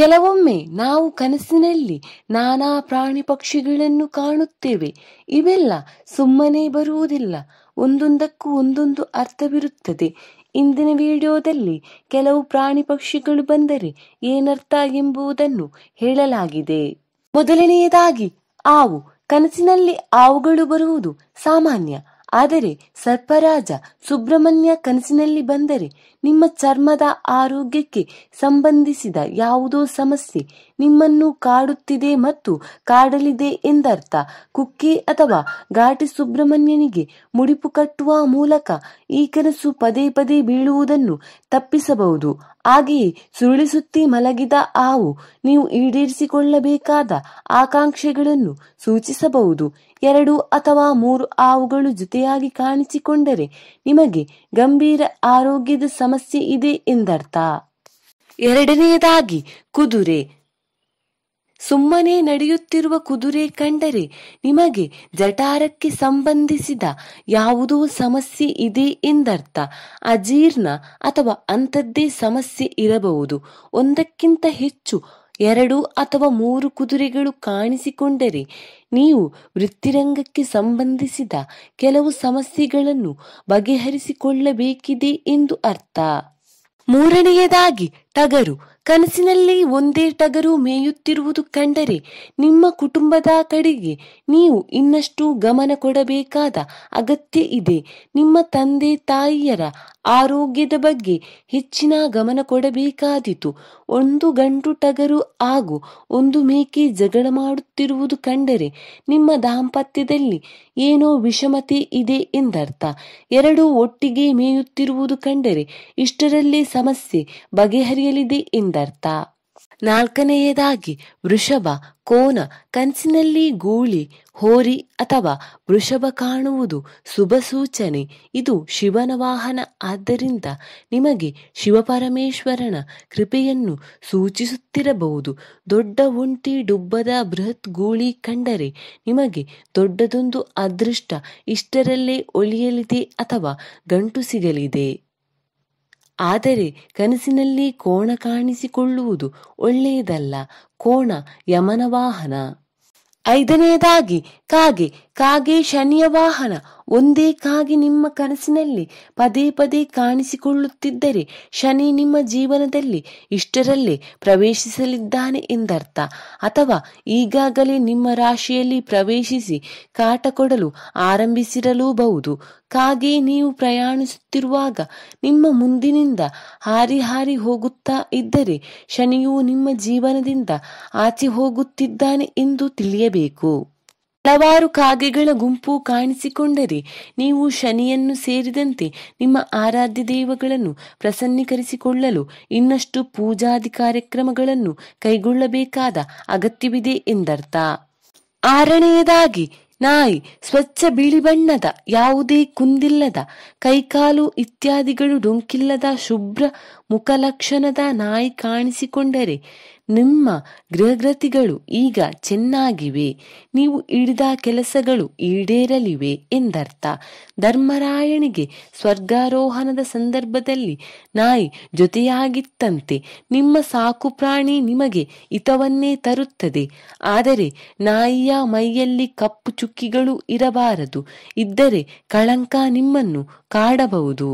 ಕೆಲವೊಮ್ಮೆ ನಾವು ಕನಸಿನಲ್ಲಿ ನಾನಾ ಪ್ರಾಣಿ ಪಕ್ಷಿಗಳನ್ನು ಕಾಣುತ್ತೇವೆ. ಇವೆಲ್ಲ ಸುಮ್ಮನೆ ಬರುವುದಿಲ್ಲ, ಒಂದೊಂದಕ್ಕೂ ಒಂದೊಂದು ಅರ್ಥವಿರುತ್ತದೆ. ಇಂದಿನ ವಿಡಿಯೋದಲ್ಲಿ ಕೆಲವು ಪ್ರಾಣಿ ಪಕ್ಷಿಗಳು ಬಂದರೆ ಏನರ್ಥ ಎಂಬುದನ್ನು ಹೇಳಲಾಗಿದೆ. ಮೊದಲನೆಯದಾಗಿ ಆವು. ಕನಸಿನಲ್ಲಿ ಆವುಗಳು ಬರುವುದು ಸಾಮಾನ್ಯ. ಆದರೆ ಸರ್ಪರಾಜ ಸುಬ್ರಹ್ಮಣ್ಯ ಕನಸಿನಲ್ಲಿ ಬಂದರೆ ನಿಮ್ಮ ಚರ್ಮದ ಆರೋಗ್ಯಕ್ಕೆ ಸಂಬಂಧಿಸಿದ ಯಾವುದೋ ಸಮಸ್ಯೆ ನಿಮ್ಮನ್ನು ಕಾಡುತ್ತಿದೆ ಮತ್ತು ಕಾಡಲಿದೆ ಎಂದರ್ಥ. ಕುಕ್ಕೆ ಅಥವಾ ಘಾಟಿ ಸುಬ್ರಹ್ಮಣ್ಯನಿಗೆ ಮುಡಿಪು ಕಟ್ಟುವ ಮೂಲಕ ಈ ಕನಸು ಪದೇ ಪದೇ ಬೀಳುವುದನ್ನು ತಪ್ಪಿಸಬಹುದು. ಹಾಗೆಯೇ ಸುರುಳಿಸುತ್ತಿ ಮಲಗಿದ ಆವು ನೀವು ಈಡೇರಿಸಿಕೊಳ್ಳಬೇಕಾದ ಆಕಾಂಕ್ಷೆಗಳನ್ನು ಸೂಚಿಸಬಹುದು. 2 ಅಥವಾ 3 ಆವುಗಳು ಜೊತೆಯಾಗಿ ಕಾಣಿಸಿಕೊಂಡರೆ ನಿಮಗೆ ಗಂಭೀರ ಆರೋಗ್ಯದ ಸಮಸ್ಯೆ ಇದೆ ಎಂದರ್ಥ. ಎರಡನೆಯದಾಗಿ ಕುದುರೆ. ಸುಮ್ಮನೆ ನಡೆಯುತ್ತಿರುವ ಕುದುರೆ ಕಂಡರೆ ನಿಮಗೆ ಜಠಾರಕ್ಕೆ ಸಂಬಂಧಿಸಿದ ಯಾವುದೋ ಸಮಸ್ಯೆ ಇದೆ ಎಂದರ್ಥ. ಅಜೀರ್ಣ ಅಥವಾ ಅಂಥದ್ದೇ ಸಮಸ್ಯೆ ಇರಬಹುದು. 1ಕ್ಕಿಂತ ಹೆಚ್ಚು 2 ಅಥವಾ 3 ಕುದುರೆಗಳು ಕಾಣಿಸಿಕೊಂಡರೆ ನೀವು ವೃತ್ತಿರಂಗಕ್ಕೆ ಸಂಬಂಧಿಸಿದ ಕೆಲವು ಸಮಸ್ಯೆಗಳನ್ನು ಬಗೆಹರಿಸಿಕೊಳ್ಳಬೇಕಿದೆ ಎಂದು ಅರ್ಥ. 3ನೇಯದಾಗಿ ಟಗರು. ಕನಸಿನಲ್ಲಿ ಒಂದೇ ಟಗರು ಮೇಯುತ್ತಿರುವುದು ಕಂಡರೆ ನಿಮ್ಮ ಕುಟುಂಬದ ಕಡೆಗೆ ನೀವು ಇನ್ನಷ್ಟು ಗಮನ ಕೊಡಬೇಕಾದ ಅಗತ್ಯ ಇದೆ. ನಿಮ್ಮ ತಂದೆ ತಾಯಿಯರ ಆರೋಗ್ಯದ ಬಗ್ಗೆ ಹೆಚ್ಚಿನ ಗಮನ ಕೊಡಬೇಕಾದೀತು. 1 ಗಂಡು ಟಗರು ಹಾಗೂ 1 ಮೇಕೆ ಜಗಳ ಮಾಡುತ್ತಿರುವುದು ಕಂಡರೆ ನಿಮ್ಮ ದಾಂಪತ್ಯದಲ್ಲಿ ಏನೋ ವಿಷಮತೆ ಇದೆ ಎಂದರ್ಥ. 2 ಒಟ್ಟಿಗೆ ಮೇಯುತ್ತಿರುವುದು ಕಂಡರೆ ಇಷ್ಟರಲ್ಲೇ ಸಮಸ್ಯೆ ಬಗೆಹರಿಯಲಿದೆ ಎಂದರ್ಥ. 4ನೇಯದಾಗಿ ವೃಷಭ, ಕೋನ. ಕನಸಿನಲ್ಲಿ ಗೂಳಿ, ಹೋರಿ ಅಥವಾ ವೃಷಭ ಕಾಣುವುದು ಶುಭ ಸೂಚನೆ. ಇದು ಶಿವನ ವಾಹನ, ಆದ್ದರಿಂದ ನಿಮಗೆ ಶಿವಪರಮೇಶ್ವರನ ಕೃಪೆಯನ್ನು ಸೂಚಿಸುತ್ತಿರಬಹುದು. ದೊಡ್ಡ ಒಂಟಿ ಡುಬ್ಬದ ಬೃಹತ್ ಗೂಳಿ ಕಂಡರೆ ನಿಮಗೆ ದೊಡ್ಡದೊಂದು ಅದೃಷ್ಟ ಇಷ್ಟರಲ್ಲೇ ಒಲಿಯಲಿದೆ ಅಥವಾ ಗಂಟು ಸಿಗಲಿದೆ. ಆದರೆ ಕನಸಿನಲ್ಲಿ ಕೋಣ ಕಾಣಿಸಿಕೊಳ್ಳುವುದು ಒಳ್ಳೆಯದಲ್ಲ. ಕೋಣ ಯಮನ ವಾಹನ. 5ನೇದಾಗಿ ಕಾಗೆ. ಕಾಗೆ ಶನಿಯ ವಾಹನ. ಒಂದೇ ಕಾಗೆ ನಿಮ್ಮ ಕನಸಿನಲ್ಲಿ ಪದೇ ಪದೇ ಕಾಣಿಸಿಕೊಳ್ಳುತ್ತಿದ್ದರೆ ಶನಿ ನಿಮ್ಮ ಜೀವನದಲ್ಲಿ ಇಷ್ಟರಲ್ಲೇ ಪ್ರವೇಶಿಸಲಿದ್ದಾನೆ ಎಂದರ್ಥ, ಅಥವಾ ಈಗಾಗಲೇ ನಿಮ್ಮ ರಾಶಿಯಲ್ಲಿ ಪ್ರವೇಶಿಸಿ ಕಾಟ ಕೊಡಲು ಆರಂಭಿಸಿರಲೂಬಹುದು. ಕಾಗೆ ನೀವು ಪ್ರಯಾಣಿಸುತ್ತಿರುವಾಗ ನಿಮ್ಮ ಮುಂದಿನಿಂದ ಹಾರಿ ಹಾರಿ ಹೋಗುತ್ತಾ ಇದ್ದರೆ ಶನಿಯು ನಿಮ್ಮ ಜೀವನದಿಂದ ಆಚೆ ಹೋಗುತ್ತಿದ್ದಾನೆ ಎಂದು ತಿಳಿಯಬೇಕು. ಹಲವಾರು ಕಾಗೆಗಳ ಗುಂಪು ಕಾಣಿಸಿಕೊಂಡರೆ ನೀವು ಶನಿಯನ್ನು ಸೇರಿದಂತೆ ನಿಮ್ಮ ಆರಾಧ್ಯ ದೇವಗಳನ್ನು ಪ್ರಸನ್ನೀಕರಿಸಿಕೊಳ್ಳಲು ಇನ್ನಷ್ಟು ಪೂಜಾದಿ ಕಾರ್ಯಕ್ರಮಗಳನ್ನು ಕೈಗೊಳ್ಳಬೇಕಾದ ಅಗತ್ಯವಿದೆ ಎಂದರ್ಥ. 6ನೇಯದಾಗಿ ನಾಯಿ. ಸ್ವಚ್ಛ ಬಿಳಿ ಬಣ್ಣದ, ಯಾವುದೇ ಕುಂದಿಲ್ಲದ, ಕೈಕಾಲು ಇತ್ಯಾದಿಗಳು ಡೊಂಕಿಲ್ಲದ, ಶುಭ್ರ ಮುಖಲಕ್ಷಣದ ನಾಯಿ ಕಾಣಿಸಿಕೊಂಡರೆ ನಿಮ್ಮ ಗೃಹಗೃತಿಗಳು ಈಗ ಚೆನ್ನಾಗಿವೆ, ನೀವು ಹಿಡಿದ ಕೆಲಸಗಳು ಈಡೇರಲಿವೆ ಎಂದರ್ಥ. ಧರ್ಮರಾಯನಿಗೆ ಸ್ವರ್ಗಾರೋಹಣದ ಸಂದರ್ಭದಲ್ಲಿ ನಾಯಿ ಜೊತೆಯಾಗಿತ್ತಂತೆ. ನಿಮ್ಮ ಸಾಕು ಪ್ರಾಣಿ ನಿಮಗೆ ಹಿತವನ್ನೇ ತರುತ್ತದೆ, ಆದರೆ ನಾಯಿಯ ಮೈಯಲ್ಲಿ ಕಪ್ಪು ಚುಕ್ಕಿಗಳು ಇರಬಾರದು, ಇದ್ದರೆ ಕಳಂಕ ನಿಮ್ಮನ್ನು ಕಾಡಬಹುದು.